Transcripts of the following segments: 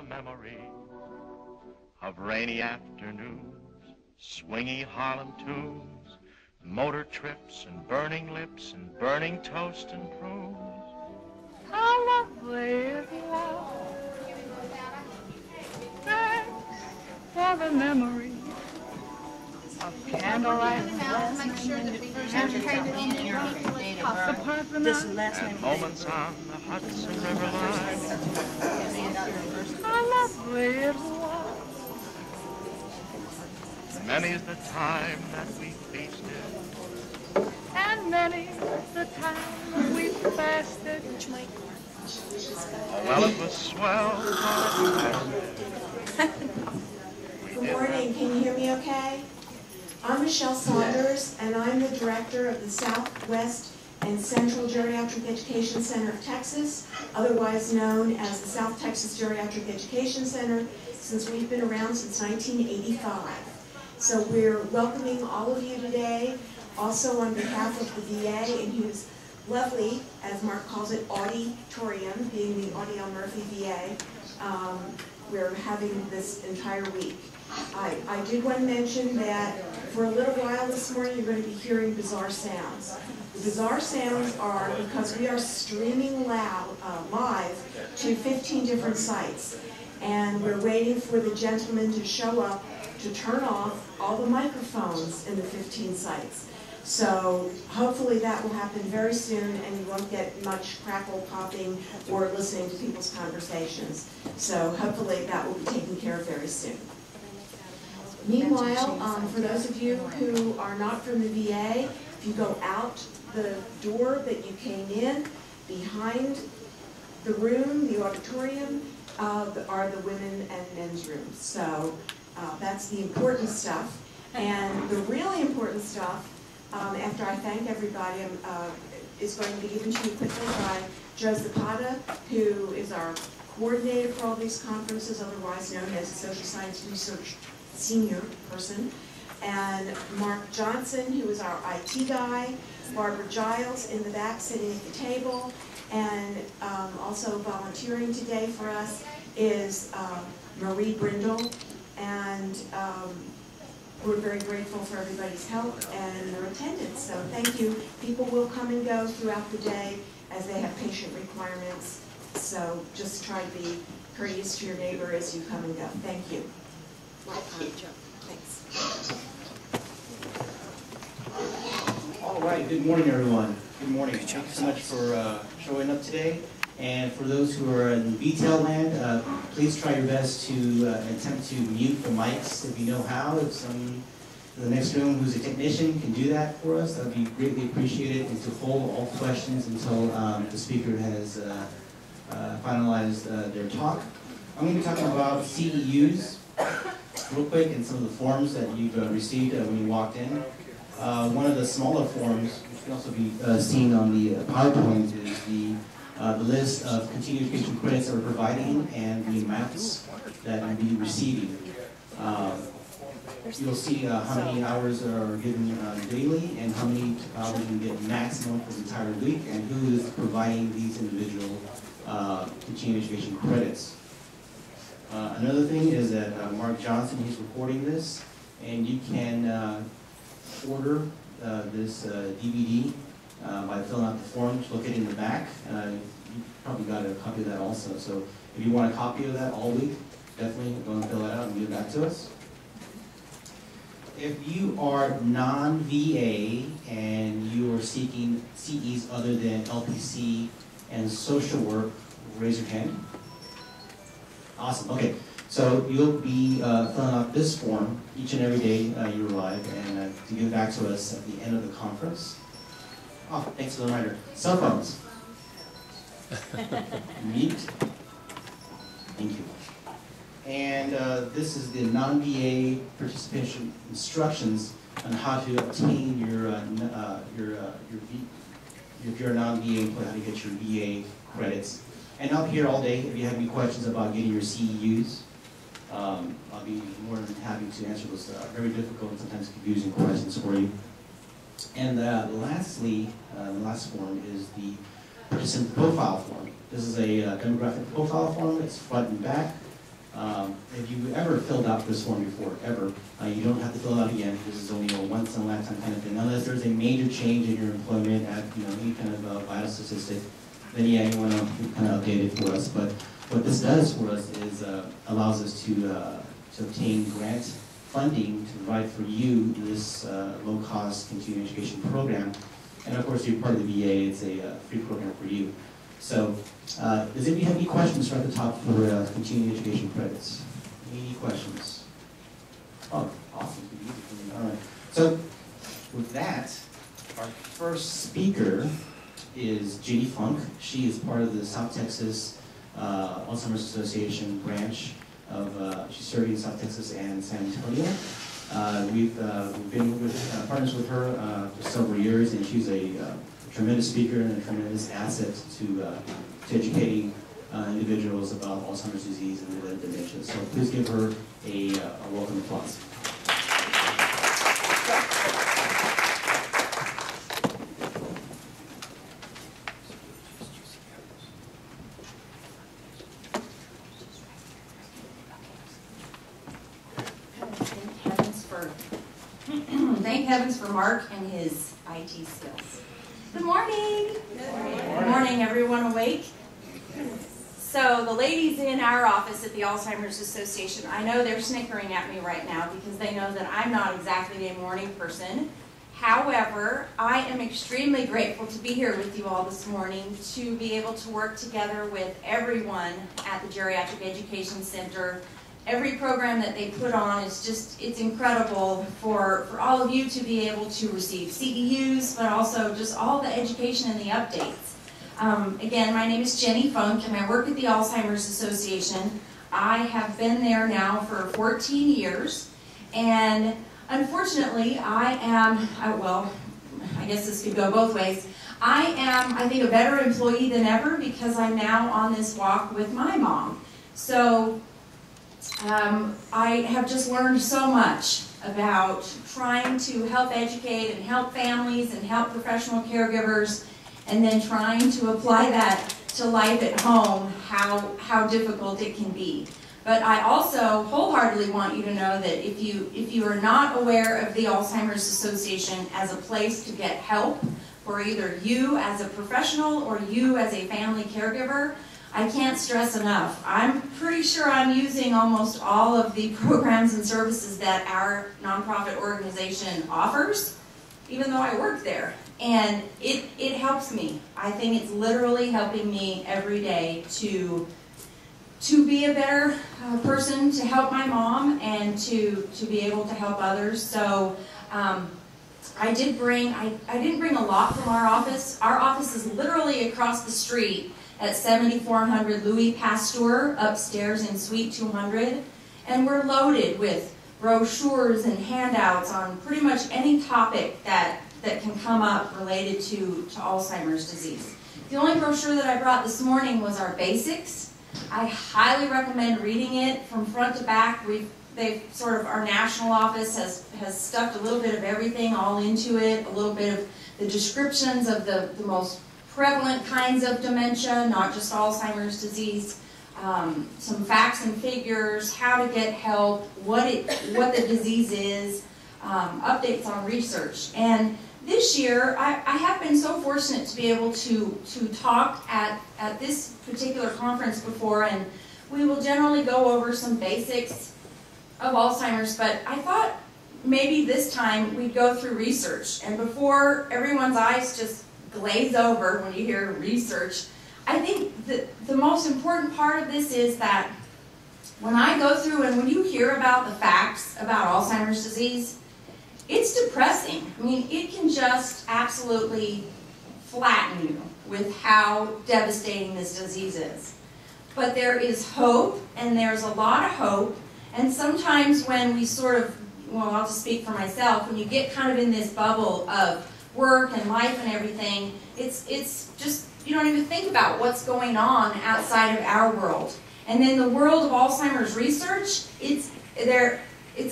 the memory of rainy afternoons, swingy Harlem tunes, motor trips and burning lips and burning toast and prunes. How lovely is love. Thanks for the memory of candlelight and moments on the Hudson River line. How lovely it was. Many is the time that we feasted, and many is the time that we fasted. Oh, well, it was swell. Good morning. Can you hear me okay? I'm Michelle Saunders, and I'm the director of the Southwest and Central Geriatric Education Center of Texas, otherwise known as the South Texas Geriatric Education Center, since we've been around since 1985. So we're welcoming all of you today, also on behalf of the VA and whose lovely, as Mark calls it, auditorium, being the Audie L. Murphy VA, we're having this entire week. I did want to mention that for a little while this morning you're going to be hearing bizarre sounds. The bizarre sounds are because we are streaming live to 15 different sites, and we're waiting for the gentleman to show up to turn off all the microphones in the 15 sites. So hopefully that will happen very soon, and you won't get much crackle popping or listening to people's conversations. So hopefully that will be taken care of very soon. Meanwhile, for those of you who are not from the VA, if you go out the door that you came in, behind the room, the auditorium, are the women and men's rooms. So that's the important stuff. And the really important stuff, after I thank everybody, is going to be given to you quickly by Joe Zapata, who is our coordinator for all these conferences, otherwise known as Social Science Research Senior person, and Mark Johnson, who is our IT guy, Barbara Giles in the back sitting at the table, and also volunteering today for us is Marie Brindle, and we're very grateful for everybody's help and their attendance, so thank you. People will come and go throughout the day as they have patient requirements, so just try to be courteous to your neighbor as you come and go. Thank you. Thanks. All right, good morning, everyone. Good morning. Thanks so much for showing up today. And for those who are in BTEL land, please try your best to attempt to mute the mics if you know how. If someone in the next room who's a technician can do that for us, that would be greatly appreciated, and to hold all questions until the speaker has finalized their talk. I'm going to be talking about CEUs real quick, and some of the forms that you've received when you walked in. One of the smaller forms, which can also be seen on the PowerPoint, is the list of continuing education credits that we're providing and the amounts that you'll be receiving. You'll see how many hours are given daily and how many hours you can get maximum for the entire week, and who is providing these individual continuing education credits. Another thing is that Mark Johnson, he's recording this, and you can order this DVD by filling out the forms located in the back. You probably got a copy of that also, so if you want a copy of that all week, definitely go and fill that out and give that to us. If you are non-VA and you are seeking CEs other than LPC and social work, raise your hand. Awesome, okay. So you'll be filling out this form each and every day you arrive, and to give back to us at the end of the conference. Oh, thanks for the reminder. Cell phones. Mute. Thank you. And this is the non-VA participation instructions on how to obtain if you're a non-VA employee, how to get your VA credits. And I'll be here all day if you have any questions about getting your CEUs. I'll be more than happy to answer those very difficult and sometimes confusing questions for you. And lastly, the last form is the participant profile form. This is a demographic profile form. It's front and back. If you ever filled out this form before, ever, you don't have to fill it out again. This is only a once in a lifetime kind of thing. Unless there's a major change in your employment at any kind of vital statistic, then yeah, you want to kind of update it for us. But what this does for us is allows us to obtain grant funding to provide for you this low-cost continuing education program. And of course, you're part of the VA. It's a free program for you. So, does anybody have any questions right at the top for continuing education credits? Any questions? Oh, awesome. All right. So, with that, our first speaker is Ginny Funk. She is part of the South Texas Alzheimer's Association branch of, she's serving South Texas and San Antonio. We've been with, partners with her for several years, and she's a tremendous speaker and a tremendous asset to educating individuals about Alzheimer's disease and related dementia. So please give her a welcome applause. Thank heavens for Mark and his IT skills. Good morning. Good morning. Good morning, everyone awake? So the ladies in our office at the Alzheimer's Association, I know they're snickering at me right now because they know that I'm not exactly a morning person. However, I am extremely grateful to be here with you all this morning to be able to work together with everyone at the Geriatric Education Center. Every program that they put on is just, it's incredible for all of you to be able to receive CEUs, but also just all the education and the updates. Again, my name is Ginny Funk, and I work at the Alzheimer's Association. I have been there now for 14 years, and unfortunately, I am, well, I guess this could go both ways. I am, I think, a better employee than ever because I'm now on this walk with my mom. So, I have just learned so much about trying to help educate and help families and help professional caregivers, and then trying to apply that to life at home, how difficult it can be. But I also wholeheartedly want you to know that if you are not aware of the Alzheimer's Association as a place to get help for either you as a professional or you as a family caregiver, I can't stress enough. I'm pretty sure I'm using almost all of the programs and services that our nonprofit organization offers, even though I work there. And it helps me. I think it's literally helping me every day to be a better person, to help my mom, and to be able to help others. So I didn't bring a lot from our office. Our office is literally across the street at 7400 Louis Pasteur, upstairs in Suite 200. And we're loaded with brochures and handouts on pretty much any topic that can come up related to Alzheimer's disease. The only brochure that I brought this morning was our basics. I highly recommend reading it from front to back. They've sort of, our national office has stuffed a little bit of everything all into it, a little bit of the descriptions of the most prevalent kinds of dementia, not just Alzheimer's disease, some facts and figures, how to get help, what the disease is, updates on research. And this year, I have been so fortunate to be able to talk at this particular conference before, and we will generally go over some basics of Alzheimer's, but I thought maybe this time we'd go through research. And before everyone's eyes just glaze over when you hear research, I think the most important part of this is that when I go through and when you hear about the facts about Alzheimer's disease, it's depressing. I mean, it can just absolutely flatten you with how devastating this disease is. But there is hope, and there's a lot of hope, and sometimes when we sort of, well, I'll just speak for myself, when you get kind of in this bubble of work and life and everything, it's just, you don't even think about what's going on outside of our world. And then the world of Alzheimer's research, it's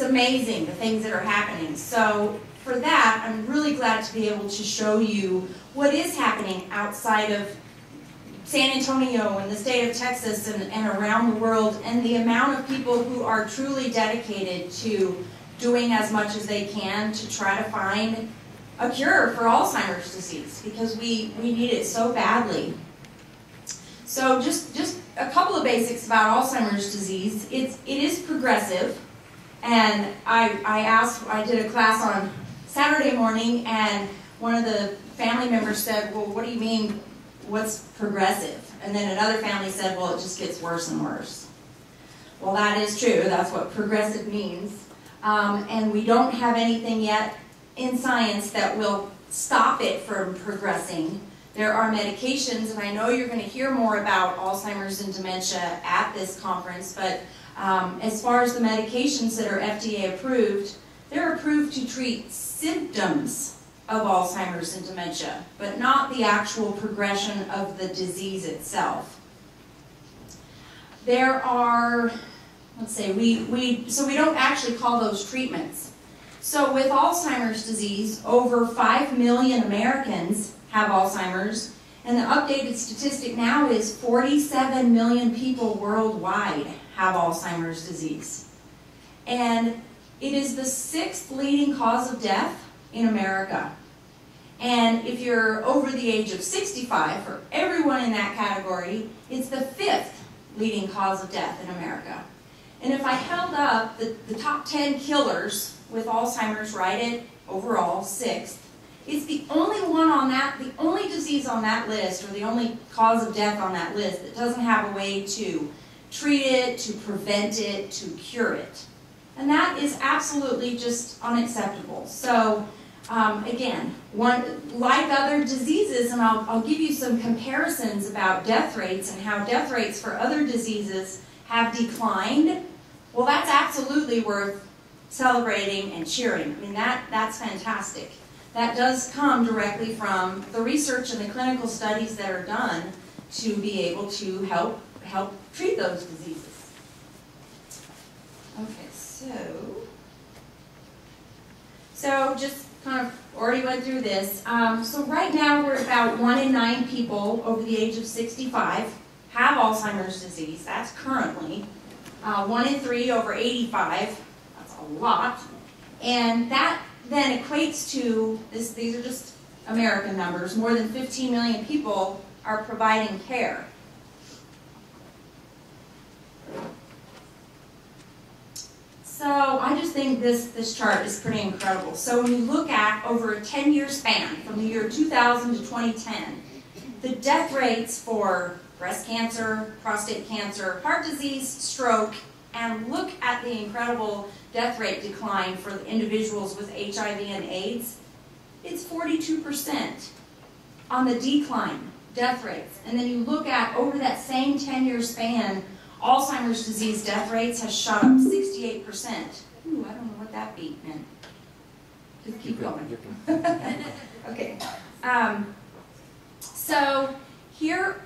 amazing, the things that are happening. So for that, I'm really glad to be able to show you what is happening outside of San Antonio and the state of Texas and around the world, and the amount of people who are truly dedicated to doing as much as they can to try to find a cure for Alzheimer's disease, because we need it so badly. So just a couple of basics about Alzheimer's disease. It is progressive, and I did a class on Saturday morning, and one of the family members said, well, what do you mean, what's progressive? And then another family said, well, it just gets worse and worse. Well, that is true, that's what progressive means. And we don't have anything yet in science that will stop it from progressing. There are medications, and I know you're going to hear more about Alzheimer's and dementia at this conference, but as far as the medications that are FDA approved, they're approved to treat symptoms of Alzheimer's and dementia, but not the actual progression of the disease itself. There are, let's say, we don't actually call those treatments. So with Alzheimer's disease, over 5 million Americans have Alzheimer's, and the updated statistic now is 47 million people worldwide have Alzheimer's disease. And it is the 6th leading cause of death in America. And if you're over the age of 65, for everyone in that category, it's the 5th leading cause of death in America. And if I held up the top 10 killers with Alzheimer's right at overall 6th, it's the only one on that, the only disease on that list, or the only cause of death on that list that doesn't have a way to treat it, to prevent it, to cure it. And that is absolutely just unacceptable. So again, like other diseases, and I'll give you some comparisons about death rates and how death rates for other diseases have declined. Well, that's absolutely worth celebrating and cheering. I mean, that's fantastic. That does come directly from the research and the clinical studies that are done to be able to help treat those diseases. Okay, so just kind of already went through this. So right now we're about 1 in 9 people over the age of 65 have Alzheimer's disease. That's currently 1 in 3 over 85. That's a lot, and that then equates to this. These are just American numbers. More than 15 million people are providing care. So I just think this chart is pretty incredible. So when you look at over a 10-year span, from the year 2000 to 2010, the death rates for breast cancer, prostate cancer, heart disease, stroke, and look at the incredible death rate decline for individuals with HIV and AIDS, it's 42% on the decline, death rates. And then you look at, over that same 10-year span, Alzheimer's disease death rates has shot up 68%. Ooh, I don't know what that beat meant. Just keep going. Okay. So here,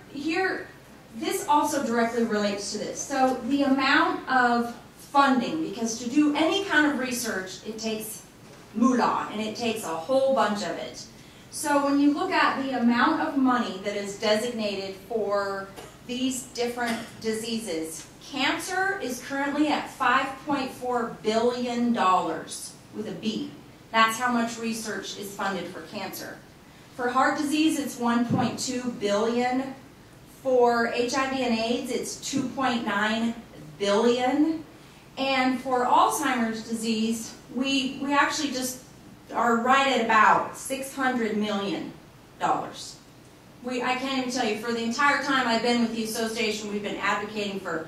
this also directly relates to this. So the amount of funding, because to do any kind of research, it takes moolah, and it takes a whole bunch of it. So when you look at the amount of money that is designated for these different diseases. Cancer is currently at $5.4 billion with a B. That's how much research is funded for cancer. For heart disease, it's $1.2 billion. For HIV and AIDS, it's $2.9 billion. And for Alzheimer's disease, we actually just are right at about $600 million. I can't even tell you, for the entire time I've been with the association, we've been advocating for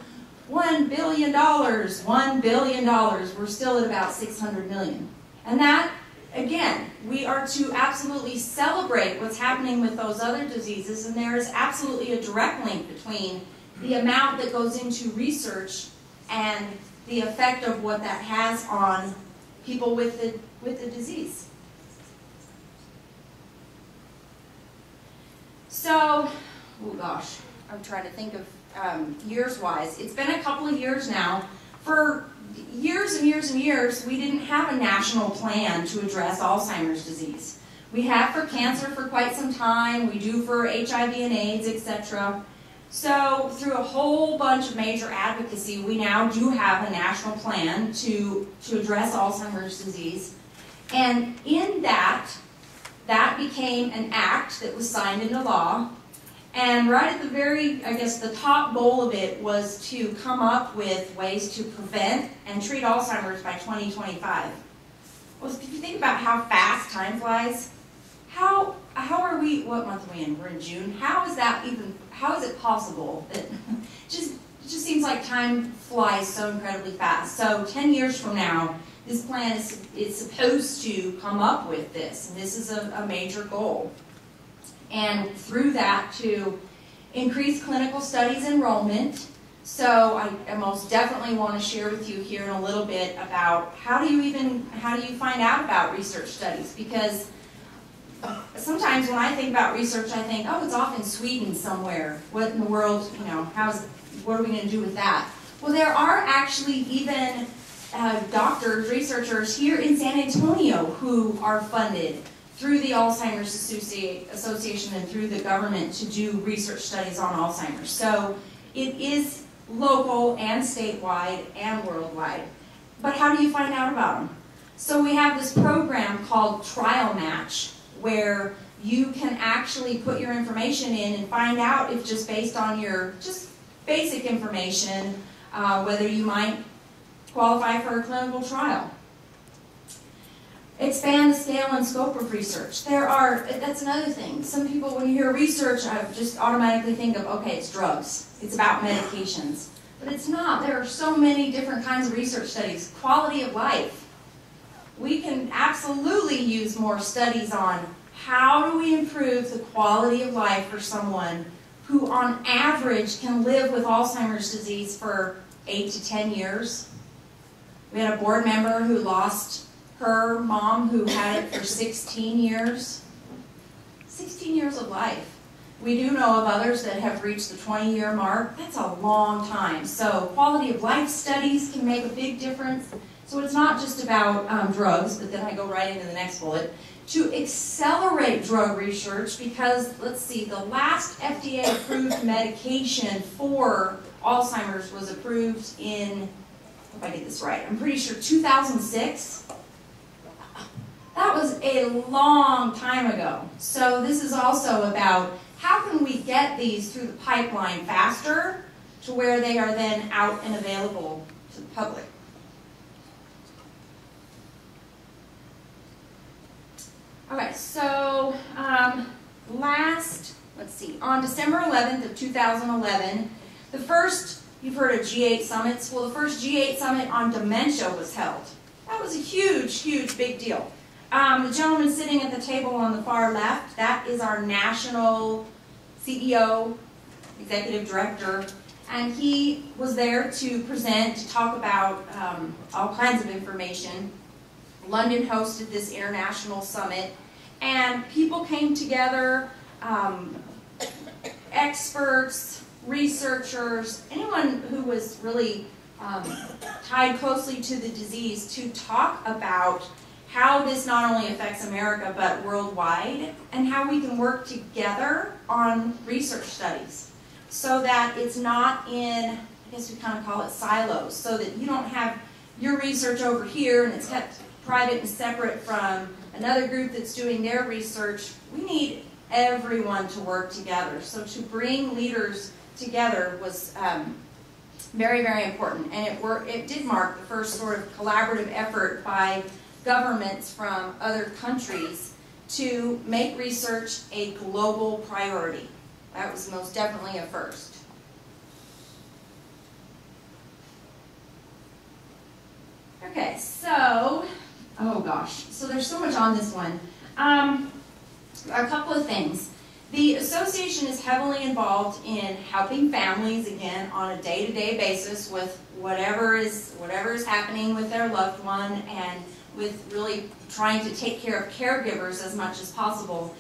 $1 billion, $1 billion. We're still at about $600 million. And that, again, we are to absolutely celebrate what's happening with those other diseases, and there is absolutely a direct link between the amount that goes into research and the effect of what that has on people with the disease. So, oh gosh, I'm trying to think of years-wise. It's been a couple of years now. For years and years and years, we didn't have a national plan to address Alzheimer's disease. We have for cancer for quite some time. We do for HIV and AIDS, etc. So through a whole bunch of major advocacy, we now do have a national plan to address Alzheimer's disease. And in that, that became an act that was signed into law. And right at the very, I guess, the top goal of it was to come up with ways to prevent and treat Alzheimer's by 2025. Well, if you think about how fast time flies, how are we, what month are we in? We're in June. How is that even, how is it possible? It just seems like time flies so incredibly fast. So 10 years from now, this plan is supposed to come up with this. And this is a major goal. And through that, to increase clinical studies enrollment. So I most definitely want to share with you here in a little bit about how do you find out about research studies? Because sometimes when I think about research, I think, oh, it's off in Sweden somewhere. What in the world, you know, what are we going to do with that? Well, there are actually even doctors, researchers here in San Antonio who are funded through the Alzheimer's Association and through the government to do research studies on Alzheimer's. So it is local and statewide and worldwide. But how do you find out about them? So we have this program called TrialMatch, where you can actually put your information in and find out if just based on your just basic information, whether you might qualify for a clinical trial. Expand the scale and scope of research. That's another thing. Some people, when you hear research, I just automatically think of, okay, it's drugs. It's about medications. But it's not. There are so many different kinds of research studies. Quality of life. We can absolutely use more studies on how do we improve the quality of life for someone who, on average, can live with Alzheimer's disease for 8 to 10 years. We had a board member who lost her mom who had it for 16 years. 16 years of life. We do know of others that have reached the 20-year mark. That's a long time. So quality of life studies can make a big difference. So it's not just about drugs, but then I go right into the next bullet. To accelerate drug research because, let's see, the last FDA-approved medication for Alzheimer's was approved in, if I get this right, I'm pretty sure 2006. That was a long time ago. So this is also about how can we get these through the pipeline faster to where they are then out and available to the public. Okay, so on December 11th of 2011, the first, you've heard of G8 summits. Well, the first G8 summit on dementia was held. That was a huge, huge big deal. The gentleman sitting at the table on the far left, that is our national CEO, executive director, and he was there to present, to talk about all kinds of information. London hosted this international summit, and people came together, experts, researchers, anyone who was really tied closely to the disease to talk about how this not only affects America but worldwide, and how we can work together on research studies so that it's not in, I guess we kind of call it silos, so that you don't have your research over here and it's kept private and separate from another group that's doing their research. We need everyone to work together. So to bring leaders together was very, very important, and it did mark the first sort of collaborative effort by governments from other countries to make research a global priority. That was most definitely a first. Okay, so, oh gosh, so there's so much on this one. A couple of things. The association is heavily involved in helping families, again, on a day-to-day basis with whatever is happening with their loved one, and with really trying to take care of caregivers as much as possible.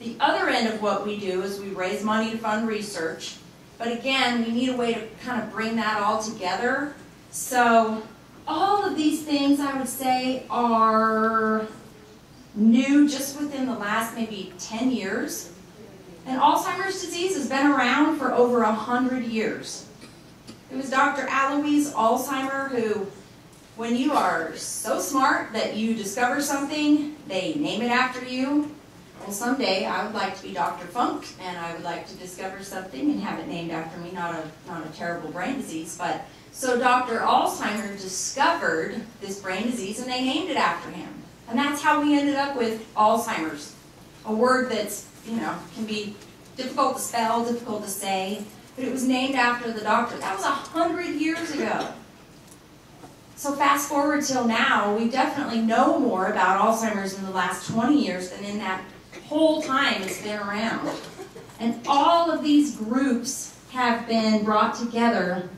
The other end of what we do is we raise money to fund research, but again, we need a way to kind of bring that all together. So all of these things, I would say, are new just within the last maybe 10 years. And Alzheimer's disease has been around for over 100 years. It was Dr. Alois Alzheimer who, when you are so smart that you discover something, they name it after you. Well, someday I would like to be Dr. Funk, and I would like to discover something and have it named after me, not a terrible brain disease. But so Dr. Alzheimer discovered this brain disease, and they named it after him. And that's how we ended up with Alzheimer's, a word that's, you know, can be difficult to spell, difficult to say, but it was named after the doctor. That was 100 years ago. So fast forward till now, we definitely know more about Alzheimer's in the last 20 years than in that whole time it's been around. And all of these groups have been brought together,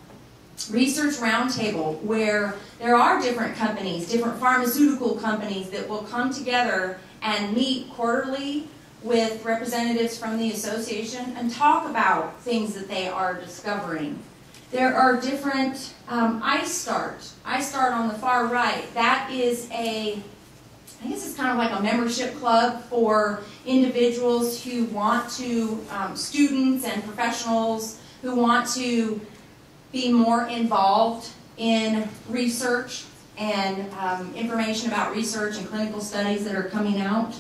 research roundtable, where there are different companies, different pharmaceutical companies that will come together and meet quarterly with representatives from the association and talk about things that they are discovering. There are different, I Start on the far right, that is a, I guess it's kind of like a membership club for individuals who want to, students and professionals who want to be more involved in research and information about research and clinical studies that are coming out.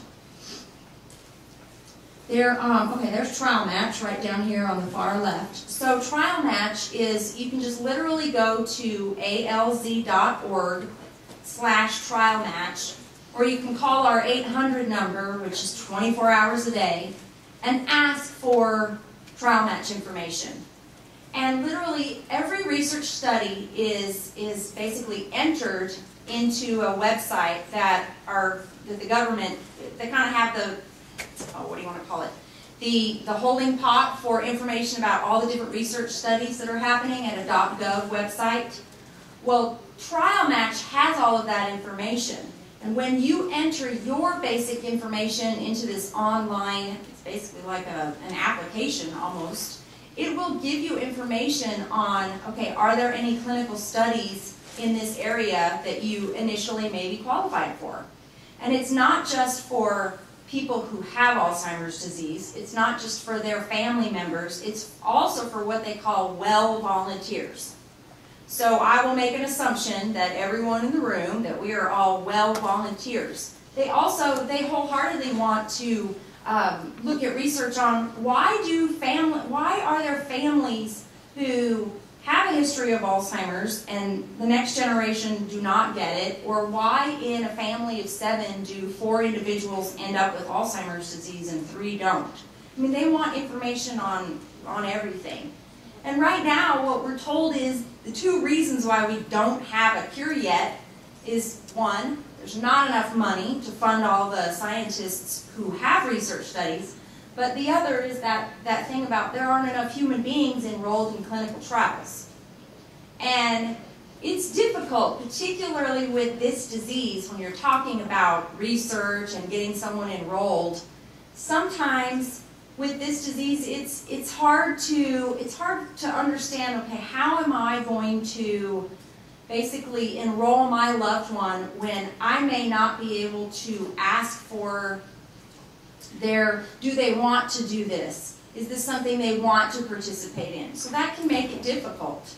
There, okay, there's TrialMatch right down here on the far left. So TrialMatch is, you can just literally go to alz.org/TrialMatch, or you can call our 800 number, which is 24 hours a day, and ask for TrialMatch information. And literally every research study is basically entered into a website that the government, they kind of have the, oh, what do you want to call it? The holding pot for information about all the different research studies that are happening at a .gov website. Well, TrialMatch has all of that information. And when you enter your basic information into this online, it's basically like an application almost, it will give you information on, okay, are there any clinical studies in this area that you initially may be qualified for? And it's not just for people who have Alzheimer's disease, it's not just for their family members, it's also for what they call well volunteers. So I will make an assumption that everyone in the room, that we are all well volunteers. They also, they wholeheartedly want to look at research on why are there families who have a history of Alzheimer's and the next generation do not get it, or why in a family of 7 do 4 individuals end up with Alzheimer's disease and 3 don't. I mean, they want information on everything. And right now what we're told is the 2 reasons why we don't have a cure yet is 1, there's not enough money to fund all the scientists who have research studies, but the other is that thing about there aren't enough human beings enrolled in clinical trials. And it's difficult, particularly with this disease, when you're talking about research and getting someone enrolled. Sometimes with this disease, it's hard to understand, okay, how am I going to basically enroll my loved one when I may not be able to ask for do they want to do this? Is this something they want to participate in? So that can make it difficult,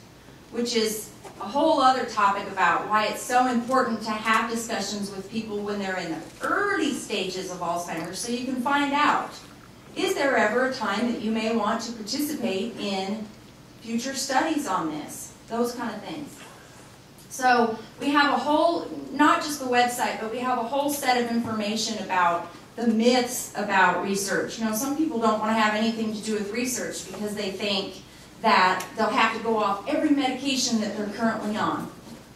which is a whole other topic about why it's so important to have discussions with people when they're in the early stages of Alzheimer's, so you can find out, is there ever a time that you may want to participate in future studies on this? Those kind of things. So we have a whole, not just the website, but we have a whole set of information about the myths about research. You know, some people don't want to have anything to do with research because they think that they'll have to go off every medication that they're currently on.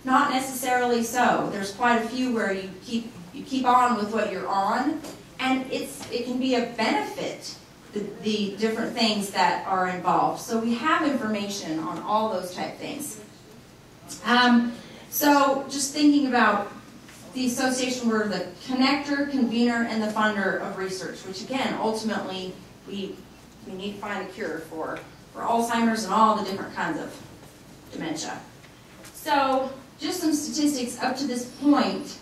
Not necessarily so. There's quite a few where you keep on with what you're on, and it can be a benefit, the different things that are involved. So we have information on all those type things. So just thinking about the association, we're the connector, convener, and the funder of research, which again, ultimately, we need to find a cure for Alzheimer's and all the different kinds of dementia. So just some statistics up to this point.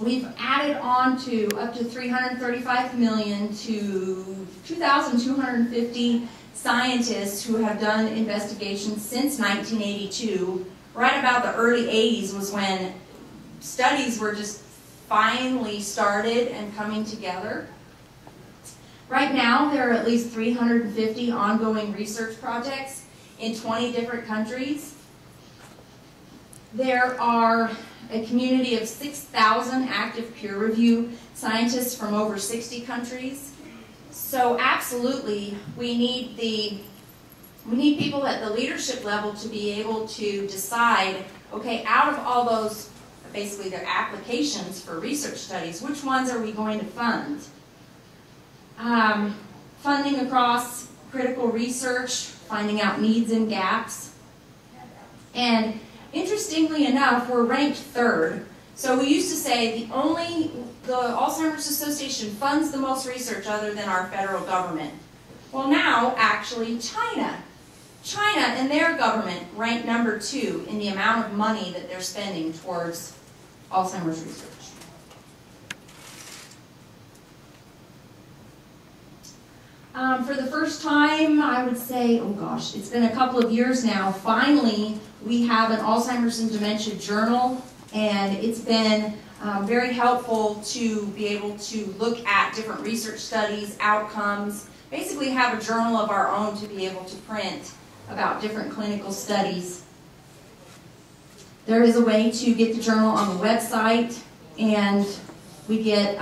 We've added on to up to $335 million to 2,250 scientists who have done investigations since 1982. Right about the early 80s was when studies were just finally started and coming together. Right now, there are at least 350 ongoing research projects in 20 different countries. There are a community of 6,000 active peer review scientists from over 60 countries. So absolutely, we need people at the leadership level to be able to decide, okay, out of all those, basically their applications for research studies, which ones are we going to fund? Funding across critical research, finding out needs and gaps. And interestingly enough, we're ranked third. So we used to say the Alzheimer's Association funds the most research other than our federal government. Well, now, actually, China and their government rank #2 in the amount of money that they're spending towards Alzheimer's research. For the first time, I would say, oh gosh, it's been a couple of years now, finally we have an Alzheimer's and Dementia Journal, and it's been very helpful to be able to look at different research studies, outcomes, basically have a journal of our own to be able to print about different clinical studies. There is a way to get the journal on the website, and we get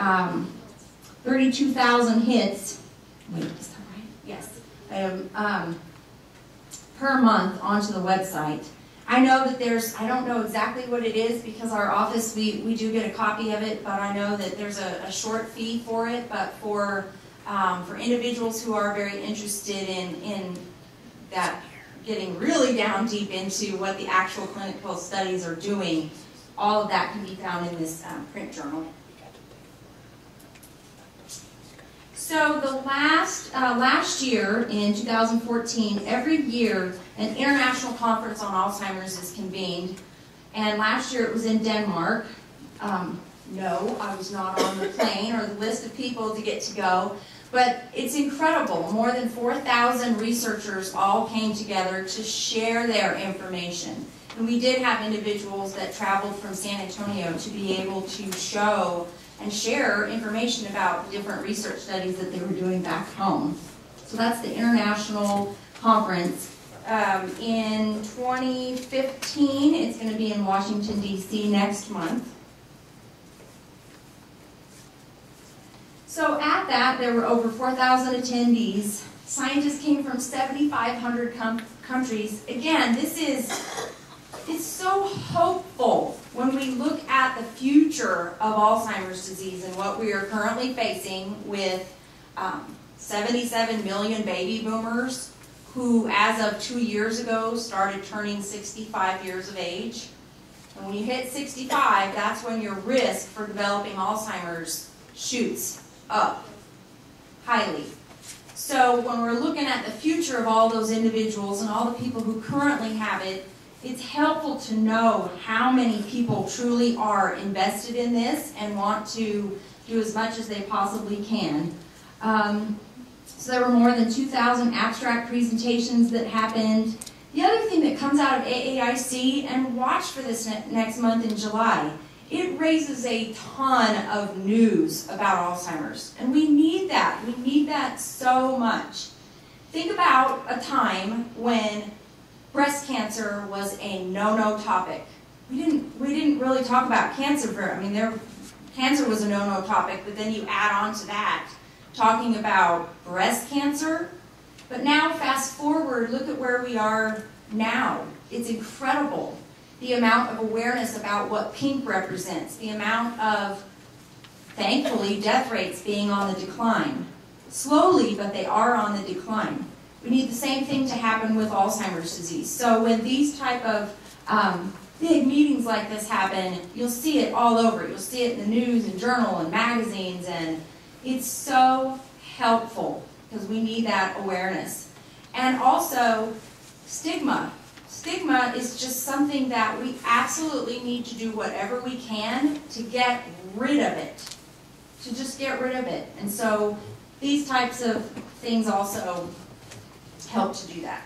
32,000 hits, wait, is that right? Yes, per month onto the website. I know that there's, I don't know exactly what it is because our office, we do get a copy of it, but I know that there's a short fee for it, but for individuals who are very interested in that, getting really down deep into what the actual clinical studies are doing, all of that can be found in this print journal. So the last year, in 2014, every year an international conference on Alzheimer's is convened, and last year it was in Denmark. No, I was not on the plane or the list of people to get to go, but it's incredible. More than 4,000 researchers all came together to share their information. And we did have individuals that traveled from San Antonio to be able to show and share information about different research studies that they were doing back home. So that's the international conference. In 2015, it's going to be in Washington, D.C. next month. So at that, there were over 4,000 attendees. Scientists came from 7,500 countries. Again, it's so hopeful when we look at the future of Alzheimer's disease and what we are currently facing with 77 million baby boomers who, as of 2 years ago, started turning 65 years of age. And when you hit 65, that's when your risk for developing Alzheimer's shoots up highly. So when we're looking at the future of all those individuals and all the people who currently have it, it's helpful to know how many people truly are invested in this and want to do as much as they possibly can. So there were more than 2,000 abstract presentations that happened. The other thing that comes out of AAIC, and watch for this next month in July, it raises a ton of news about Alzheimer's, and we need that. We need that so much. Think about a time when breast cancer was a no-no topic. We didn't really talk about cancer. Cancer was a no-no topic, but then you add on to that talking about breast cancer. But now, fast forward, look at where we are now. It's incredible. The amount of awareness about what pink represents, the amount of, thankfully, death rates being on the decline. Slowly, but they are on the decline. We need the same thing to happen with Alzheimer's disease. So when these type of big meetings like this happen, you'll see it all over. You'll see it in the news and journal and magazines, and it's so helpful because we need that awareness. And also, stigma. Stigma is just something that we absolutely need to do whatever we can to get rid of it, to just get rid of it. And so these types of things also help to do that.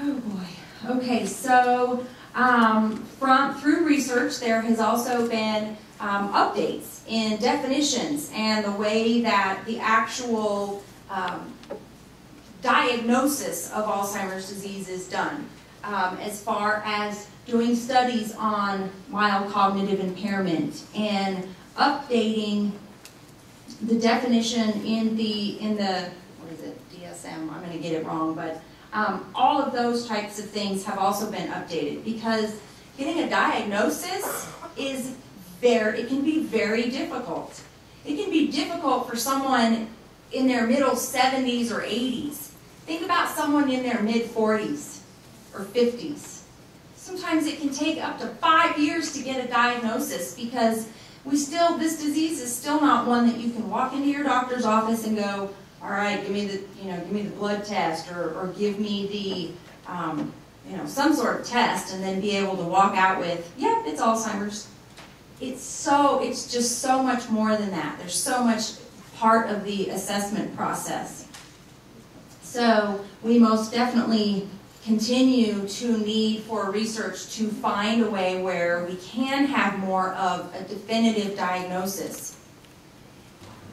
Oh boy. Okay, so through research, there has also been updates in definitions and the way that the actual diagnosis of Alzheimer's disease is done, as far as doing studies on mild cognitive impairment and updating the definition in the what is it, DSM? I'm going to get it wrong, but all of those types of things have also been updated, because getting a diagnosis is it can be very difficult. It can be difficult for someone in their middle 70s or 80s. Think about someone in their mid 40s or 50s. Sometimes it can take up to 5 years to get a diagnosis, because this disease is still not one that you can walk into your doctor's office and go, all right, give me the, give me the blood test, or give me the, some sort of test, and then be able to walk out with, yep, it's Alzheimer's. It's just so much more than that. There's so much part of the assessment process. So we most definitely continue to need for research to find a way where we can have more of a definitive diagnosis.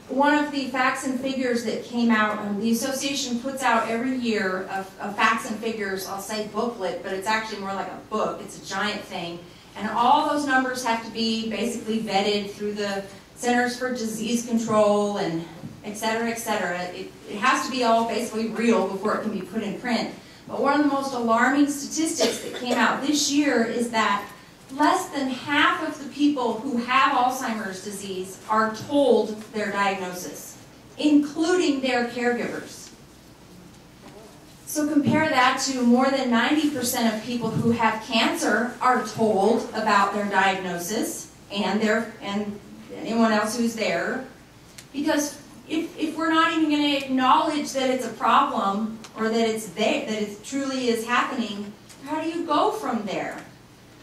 One of the facts and figures that came out, the association puts out every year a facts and figures, I'll say booklet, but it's actually more like a book, it's a giant thing. And all those numbers have to be basically vetted through the Centers for Disease Control and et cetera, et cetera. It has to be all basically real before it can be put in print. But one of the most alarming statistics that came out this year is that less than half of the people who have Alzheimer's disease are told their diagnosis, including their caregivers. So compare that to more than 90% of people who have cancer are told about their diagnosis and anyone else who's there. Because if we're not even going to acknowledge that it's a problem, or that it's there, that it truly is happening, how do you go from there?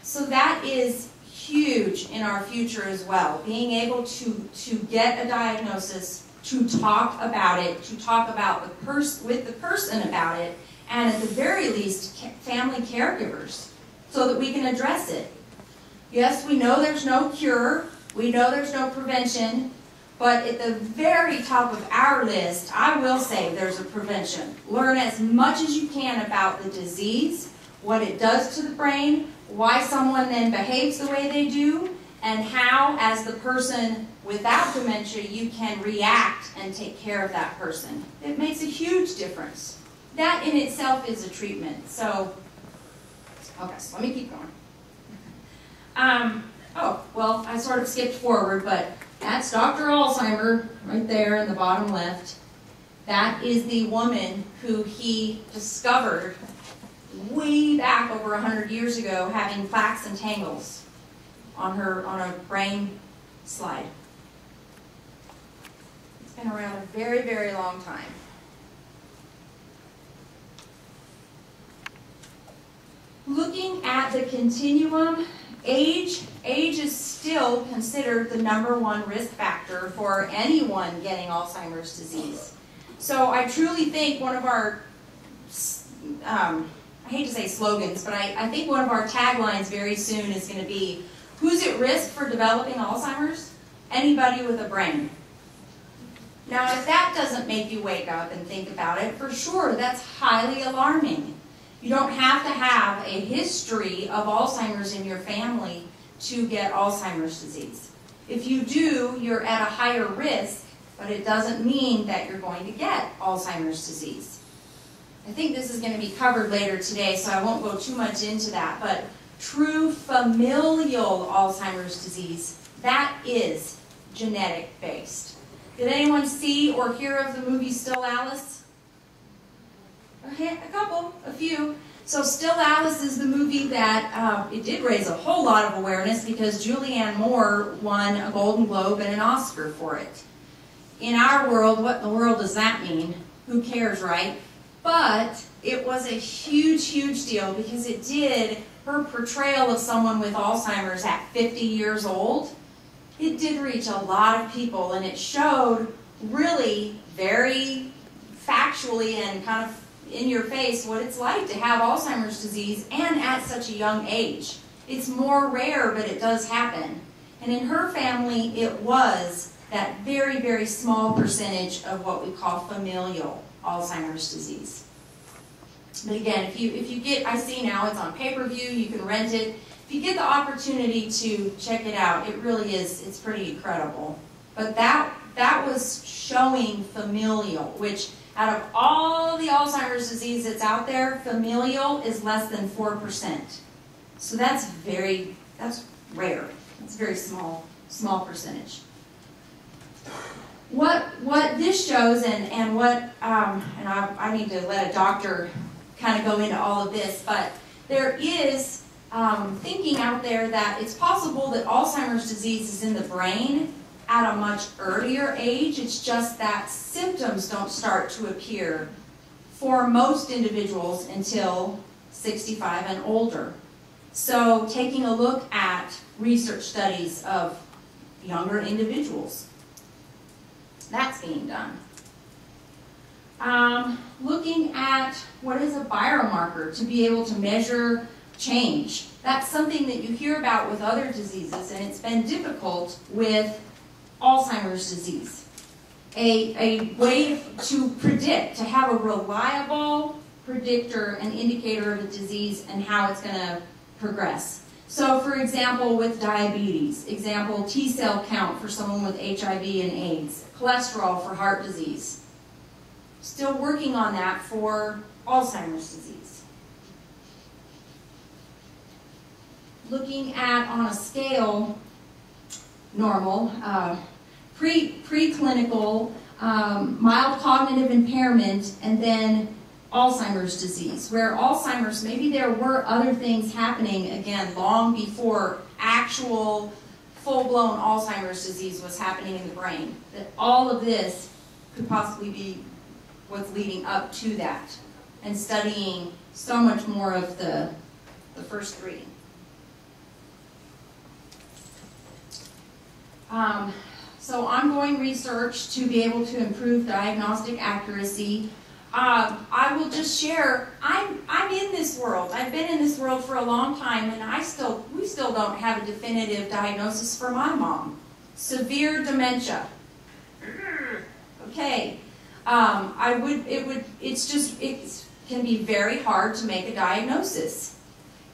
So that is huge in our future as well. Being able to get a diagnosis, to talk about it, to talk about with the person about it, and at the very least, family caregivers, so that we can address it. Yes, we know there's no cure. We know there's no prevention, but at the very top of our list, I will say there's a prevention. Learn as much as you can about the disease, what it does to the brain, why someone then behaves the way they do, and how, as the person without dementia, you can react and take care of that person. It makes a huge difference. That in itself is a treatment. So, okay, so let me keep going. Oh, well, I sort of skipped forward, but that's Dr. Alzheimer right there in the bottom left. That is the woman who he discovered way back over 100 years ago having plaques and tangles on a brain slide. It's been around a very, very long time. Looking at the continuum, age is still considered the #1 risk factor for anyone getting Alzheimer's disease. So I truly think one of our, I hate to say slogans, but I think one of our taglines very soon is going to be, who's at risk for developing Alzheimer's? Anybody with a brain. Now if that doesn't make you wake up and think about it, for sure that's highly alarming. You don't have to have a history of Alzheimer's in your family to get Alzheimer's disease. If you do, you're at a higher risk, but it doesn't mean that you're going to get Alzheimer's disease. I think this is going to be covered later today, so I won't go too much into that, but true familial Alzheimer's disease, that is genetic based. Did anyone see or hear of the movie Still Alice? A couple, a few. So Still Alice is the movie that it did raise a whole lot of awareness, because Julianne Moore won a Golden Globe and an Oscar for it. In our world, what in the world does that mean? Who cares, right? But it was a huge, huge deal because it did, her portrayal of someone with Alzheimer's at 50 years old, it did reach a lot of people, and it showed really very factually and kind of in your face what it's like to have Alzheimer's disease and at such a young age. It's more rare, but it does happen. And in her family, it was that very, very small percentage of what we call familial Alzheimer's disease. But again, if you get, I see now it's on pay-per-view, you can rent it. If you get the opportunity to check it out, it really is, it's pretty incredible. But that was showing familial, which out of all the Alzheimer's disease that's out there, familial is less than 4%. So that's rare. It's a very small percentage. What this shows, and what, and I need to let a doctor kind of go into all of this, but there is thinking out there that it's possible that Alzheimer's disease is in the brain at a much earlier age. It's just that symptoms don't start to appear for most individuals until 65 and older. So taking a look at research studies of younger individuals, that's being done. Looking at what is a biomarker to be able to measure change. That's something that you hear about with other diseases, and it's been difficult with Alzheimer's disease. A way to predict, to have a reliable predictor and indicator of a disease and how it's going to progress. So for example, with diabetes, example T cell count for someone with HIV and AIDS, cholesterol for heart disease. Still working on that for Alzheimer's disease. Looking at, on a scale, normal, preclinical, mild cognitive impairment, and then Alzheimer's disease, where Alzheimer's, maybe there were other things happening, again, long before actual full-blown Alzheimer's disease was happening in the brain, that all of this could possibly be what's leading up to that, and studying so much more of the first three. So ongoing research to be able to improve diagnostic accuracy. I will just share, I'm in this world. I've been in this world for a long time, and we still don't have a definitive diagnosis for my mom. Severe dementia. Okay. It can be very hard to make a diagnosis.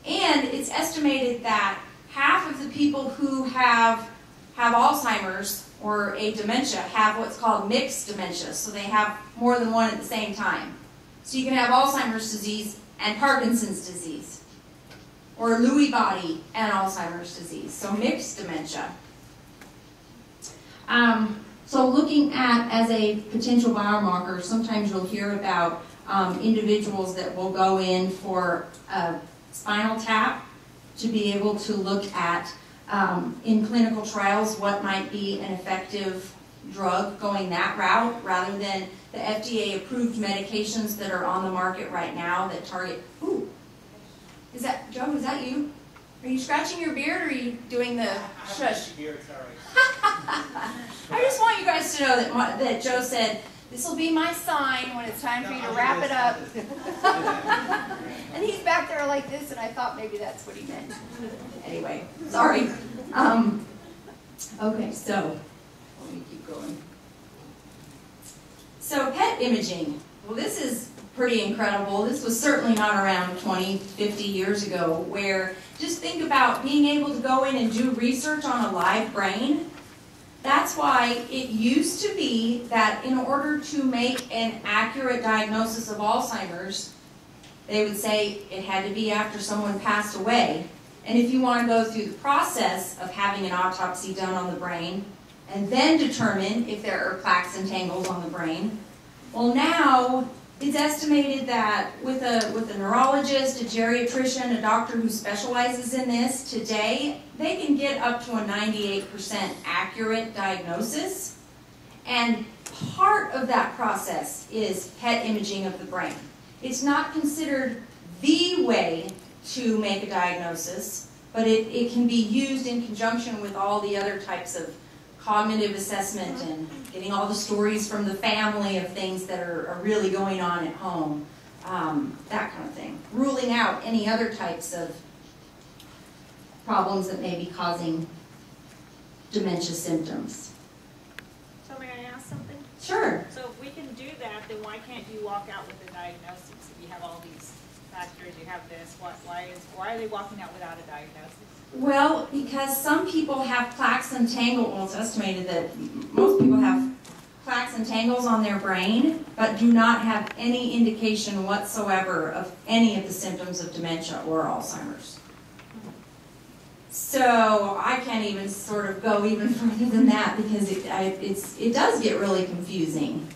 And it's estimated that half of the people who have Alzheimer's or a dementia have what's called mixed dementia, so they have more than one at the same time. So you can have Alzheimer's disease and Parkinson's disease, or Lewy body and Alzheimer's disease, so mixed dementia. So looking at, as a potential biomarker, sometimes you'll hear about individuals that will go in for a spinal tap to be able to look at in clinical trials, what might be an effective drug going that route rather than the FDA-approved medications that are on the market right now that target. Ooh, is that Joe? Is that you? Are you scratching your beard, or are you doing the shush? I just want you guys to know that Joe said this will be my sign when it's time for you to wrap it up. And he's back there like this, and I thought maybe that's what he meant. Anyway, sorry. Okay, so let me keep going. So PET imaging. Well, this is pretty incredible. This was certainly not around 20, 50 years ago, where just think about being able to go in and do research on a live brain. That's why it used to be that in order to make an accurate diagnosis of Alzheimer's, they would say it had to be after someone passed away. And if you want to go through the process of having an autopsy done on the brain and then determine if there are plaques and tangles on the brain, well, now it's estimated that with a neurologist, a geriatrician, a doctor who specializes in this today, they can get up to a 98% accurate diagnosis. And part of that process is PET imaging of the brain. It's not considered the way to make a diagnosis, but it can be used in conjunction with all the other types of cognitive assessment and getting all the stories from the family of things that are really going on at home, that kind of thing. Ruling out any other types of problems that may be causing dementia symptoms. So may I ask something? Sure. So if we can do that, then why can't you walk out with a diagnosis if you have all these factors, you have this, why are they walking out without a diagnosis? Well, because some people have plaques and tangles. Well, it's estimated that most people have plaques and tangles on their brain, but do not have any indication whatsoever of any of the symptoms of dementia or Alzheimer's. So I can't even sort of go even further than that, because it does get really confusing.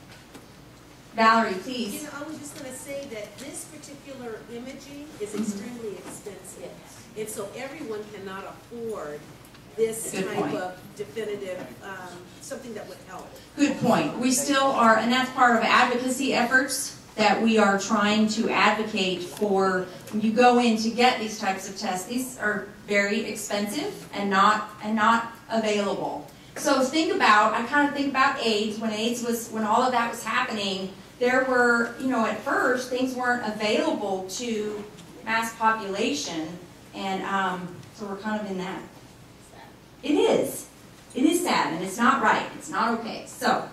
Valerie, please. You know, I was just going to say that this particular imaging is extremely expensive. And so everyone cannot afford this type of definitive, something that would help. Good point. We still are, and that's part of advocacy efforts that we are trying to advocate for. When you go in to get these types of tests, these are very expensive and not available. So think about, I kind of think about AIDS. When AIDS was, when all of that was happening, there were, you know, at first things weren't available to mass population, and so we're kind of in that. It is sad, and it's not right. It's not okay. So,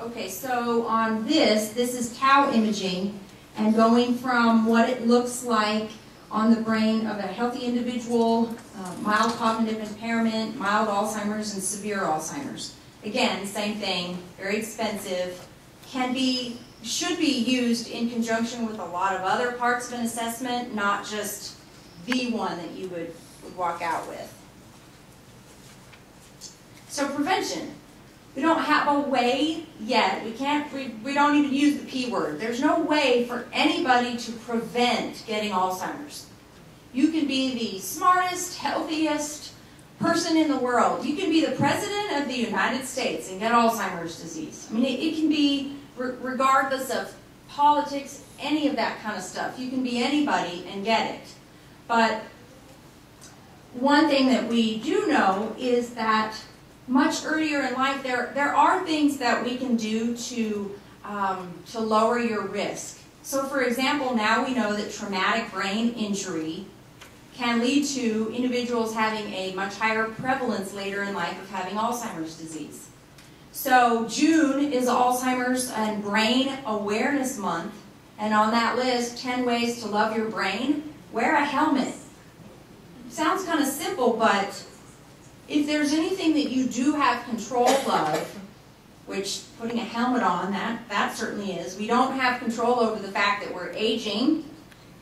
okay. So on this is tau imaging, and going from what it looks like on the brain of a healthy individual, mild cognitive impairment, mild Alzheimer's, and severe Alzheimer's. Again, same thing, very expensive, should be used in conjunction with a lot of other parts of an assessment, not just the one that you would walk out with. So prevention. We don't have a way yet. We don't even use the P word. There's no way for anybody to prevent getting Alzheimer's. You can be the smartest, healthiest person in the world. You can be the president of the United States and get Alzheimer's disease. I mean, it can be regardless of politics, any of that kind of stuff. You can be anybody and get it. But one thing that we do know is that much earlier in life, there are things that we can do to lower your risk. So for example, now we know that traumatic brain injury can lead to individuals having a much higher prevalence later in life of having Alzheimer's disease. So June is Alzheimer's and Brain Awareness Month, and on that list, 10 ways to love your brain, wear a helmet. Sounds kind of simple, but if there's anything that you do have control of, which putting a helmet on, that certainly is, we don't have control over the fact that we're aging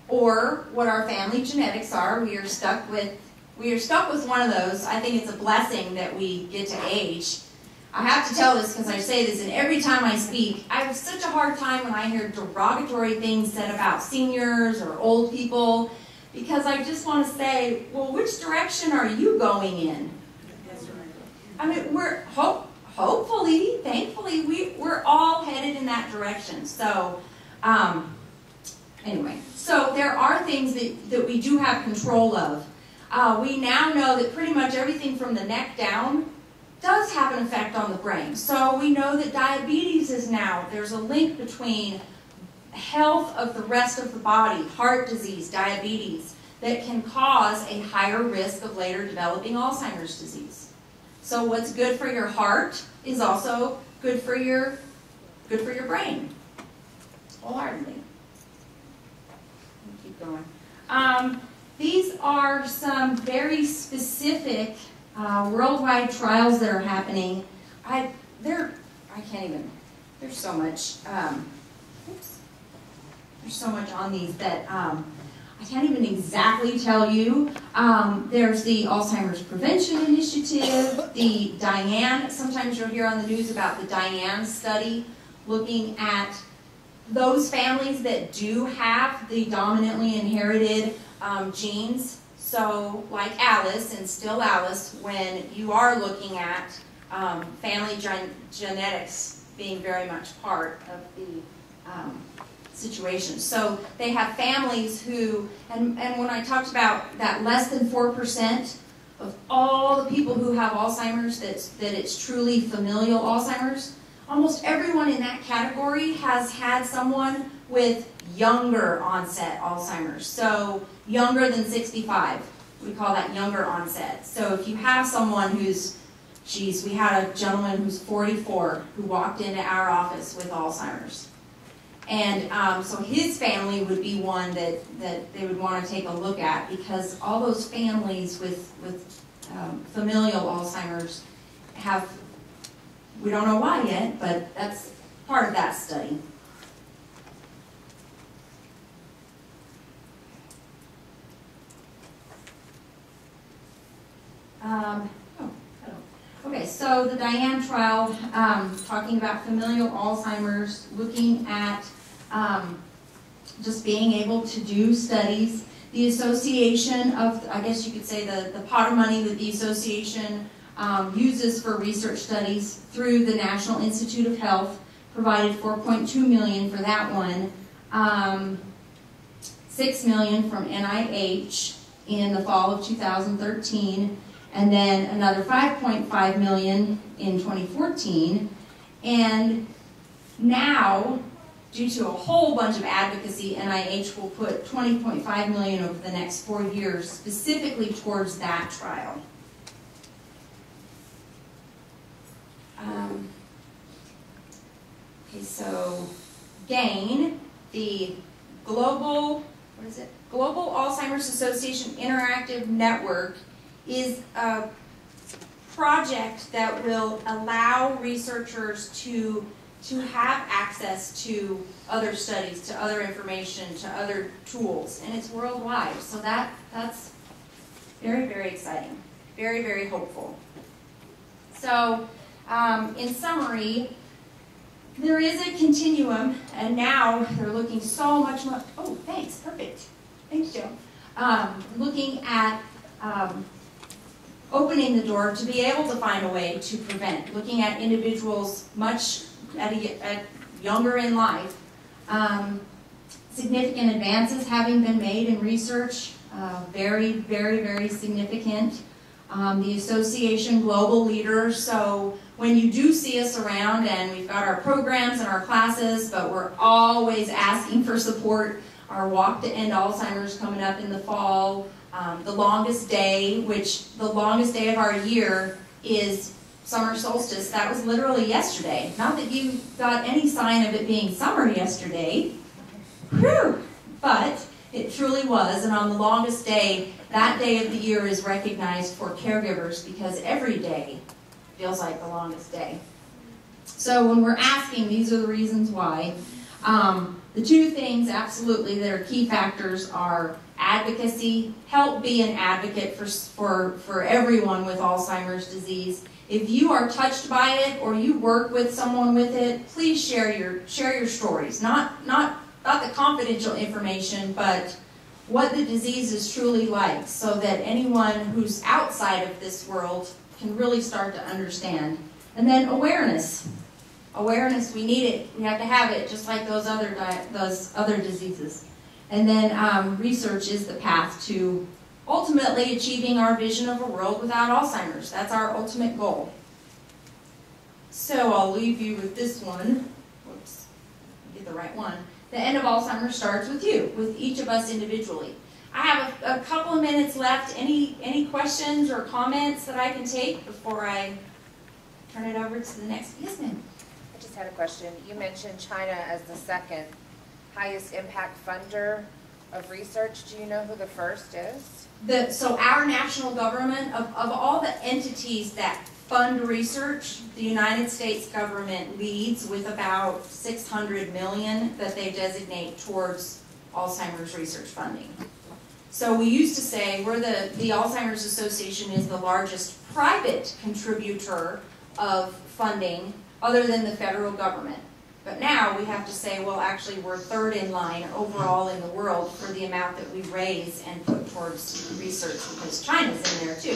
or what our family genetics are. We are stuck with one of those. I think it's a blessing that we get to age. I have to tell this because I say this, and every time I speak, I have such a hard time when I hear derogatory things said about seniors or old people, because I just want to say, well, which direction are you going in? I mean, we're hopefully, thankfully, we're all headed in that direction. So, anyway, so there are things that we do have control of. We now know that pretty much everything from the neck down does have an effect on the brain. So we know that diabetes is now, there's a link between health of the rest of the body, heart disease, diabetes, that can cause a higher risk of later developing Alzheimer's disease. So what's good for your heart is also good for your brain, wholeheartedly. Keep going. These are some very specific worldwide trials that are happening. I can't even. There's so much. There's so much on these that I can't even exactly tell you. There's the Alzheimer's Prevention Initiative, the DIAN. Sometimes you'll hear on the news about the DIAN study, looking at those families that do have the dominantly inherited genes. So like Alice and Still Alice, when you are looking at family genetics being very much part of the situations. So they have families who, and when I talked about that less than 4% of all the people who have Alzheimer's, that it's truly familial Alzheimer's, almost everyone in that category has had someone with younger onset Alzheimer's. So younger than 65, we call that younger onset. So if you have someone who's, geez, we had a gentleman who's 44 who walked into our office with Alzheimer's. And so his family would be one that they would want to take a look at, because all those families with familial Alzheimer's have, we don't know why yet, but that's part of that study. Okay, so the DIAN trial, talking about familial Alzheimer's, looking at just being able to do studies. The association of, I guess you could say, the pot of money that the association uses for research studies through the National Institute of Health provided $4.2 million for that one, $6 million from NIH in the fall of 2013, and then another $5.5 million in 2014. And now, due to a whole bunch of advocacy, NIH will put $20.5 million over the next 4 years specifically towards that trial. Okay, so GAIN, the Global, what is it? Global Alzheimer's Association Interactive Network, is a project that will allow researchers to have access to other studies, to other information, to other tools, and it's worldwide. So that's very, very exciting, very, very hopeful. So in summary, there is a continuum, and now they're looking so much more, oh, thanks, perfect, thanks, Joe. Looking at opening the door to be able to find a way to prevent, looking at individuals much at younger in life. Significant advances having been made in research, very, very, very significant. The association global leader, so when you do see us around, and we've got our programs and our classes, but we're always asking for support. Our walk to end Alzheimer's coming up in the fall. The longest day, which the longest day of our year is summer solstice. That was literally yesterday. Not that you got any sign of it being summer yesterday, whew, but it truly was. And on the longest day, that day of the year is recognized for caregivers, because every day feels like the longest day. So when we're asking, these are the reasons why. The two things absolutely that are key factors are advocacy, help be an advocate for everyone with Alzheimer's disease. If you are touched by it or you work with someone with it, please share your stories. Not the confidential information, but what the disease is truly like, so that anyone who's outside of this world can really start to understand. And then awareness. Awareness, we need it. We have to have it, just like those other diseases. And then research is the path to ultimately achieving our vision of a world without Alzheimer's. That's our ultimate goal. So I'll leave you with this one. Whoops, get the right one. The end of Alzheimer's starts with you, with each of us individually. I have a couple of minutes left. Any questions or comments that I can take before I turn it over to the next? Yes, ma'am. I just had a question. You mentioned China as the second highest impact funder of research. Do you know who the first is? So our national government, of all the entities that fund research, the United States government leads with about $600 million that they designate towards Alzheimer's research funding. So we used to say we're the Alzheimer's Association is the largest private contributor of funding other than the federal government. But now we have to say, well, actually, we're third in line overall in the world for the amount that we raise and put towards research, because China's in there too,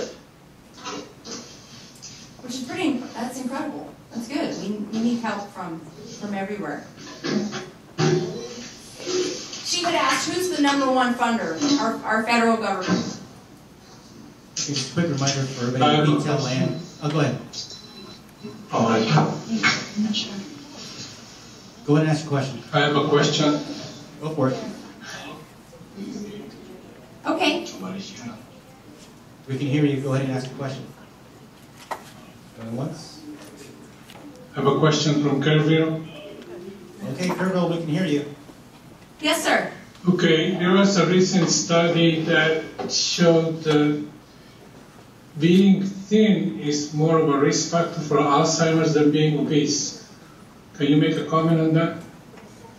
which is that's incredible. That's good. We need help from everywhere. she had asked, who's the #1 funder? Our federal government. Okay, just a quick reminder for everybody. Detail land. Oh, go ahead. All right. I'm not sure. Go ahead and ask a question. I have a question. Go for it. Okay. We can hear you. Go ahead and ask a question. Going once. I have a question from Kerville. Okay, Kerville, we can hear you. Yes, sir. Okay, there was a recent study that showed that being thin is more of a risk factor for Alzheimer's than being obese. Can you make a comment on that?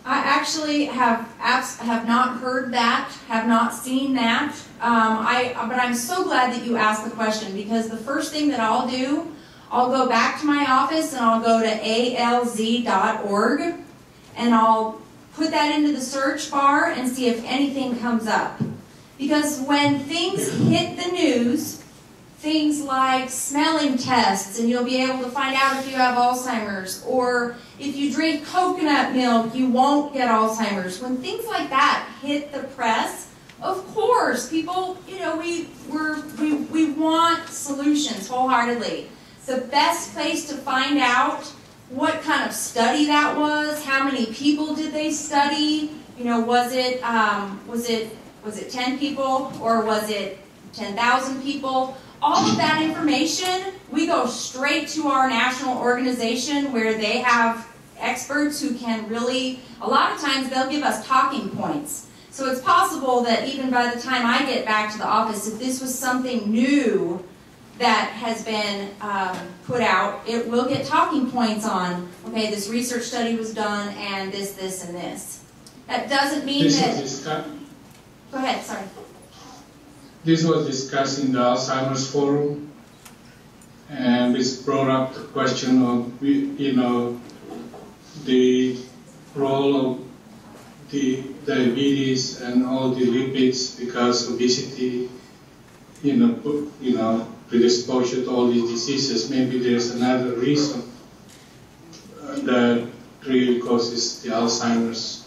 I actually have not heard that, have not seen that. But I'm so glad that you asked the question, because the first thing that I'll do, I'll go back to my office and I'll go to alz.org and I'll put that into the search bar and see if anything comes up. Because when things hit the news, things like smelling tests, and you'll be able to find out if you have Alzheimer's, or if you drink coconut milk, you won't get Alzheimer's. When things like that hit the press, of course, people, you know, we want solutions wholeheartedly. The best place to find out what kind of study that was, how many people did they study, you know, was it 10 people or was it 10,000 people? All of that information, we go straight to our national organization where they have experts who can really, a lot of times they'll give us talking points. So it's possible that even by the time I get back to the office, if this was something new that has been put out, it will get talking points on, okay, this research study was done and this, this, and this. That doesn't mean that... Go ahead, sorry. This was discussed in the Alzheimer's Forum, and it's brought up the question of, you know, the role of the diabetes and all the lipids, because obesity, you know, predisposure to all these diseases. Maybe there's another reason that really causes the Alzheimer's.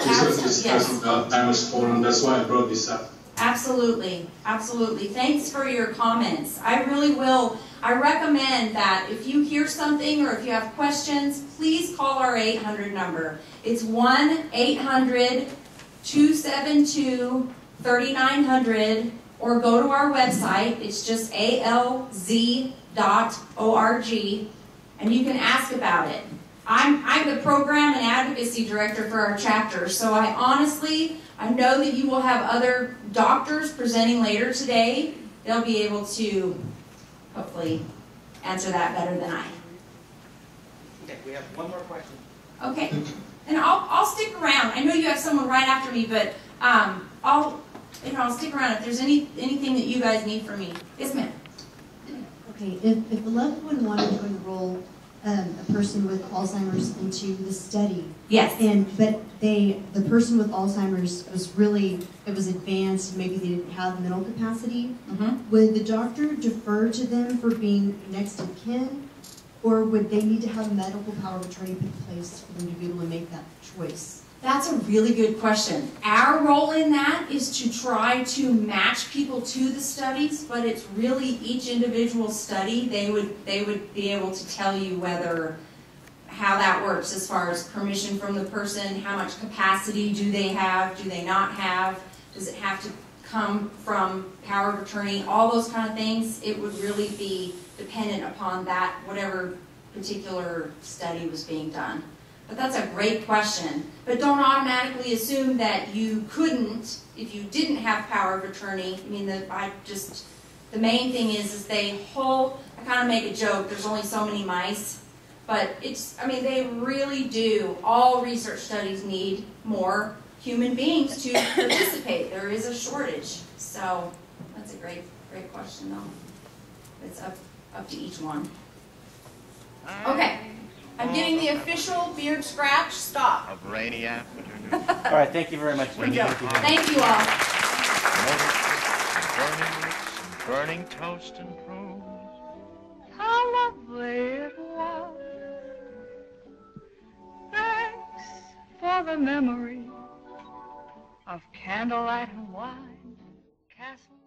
This was discussed in the Alzheimer's Forum. That's why I brought this up. Absolutely, absolutely. Thanks for your comments. I really will. I recommend that if you hear something or if you have questions, please call our 800 number. It's 1-800-272-3900 or go to our website. It's just alz.org and you can ask about it. I'm the program and advocacy director for our chapter, so I honestly, I know that you will have other doctors presenting later today. They'll be able to hopefully answer that better than I. Okay, we have one more question. Okay, and I'll stick around. I know you have someone right after me, but I'll stick around if there's anything that you guys need from me. Yes, ma'am. Okay, if the loved one wanted to enroll a person with Alzheimer's into the study. Yes. But the person with Alzheimer's was really, it was advanced, maybe they didn't have mental capacity. Mm-hmm. Would the doctor defer to them for being next of kin, or would they need to have medical power of attorney put in place for them to be able to make that choice? That's a really good question. Our role in that is to try to match people to the studies, but it's really each individual study. They would be able to tell you whether, how that works as far as permission from the person, how much capacity do they have, do they not have, does it have to come from power of attorney, all those kind of things. It would really be dependent upon that, whatever particular study was being done. But that's a great question. But don't automatically assume that you couldn't if you didn't have power of attorney. I mean, the main thing is they I kind of make a joke, there's only so many mice. But it's, I mean, they really do. All research studies need more human beings to participate. There is a shortage. So that's a great question, though. It's up to each one. Okay. I'm getting the official beard scratch stop. A rainy afternoon. All right, thank you very much. Thank you. Thank you all. Burning toast and prunes. How lovely it was. Thanks for the memory. of candlelight and wine, castles.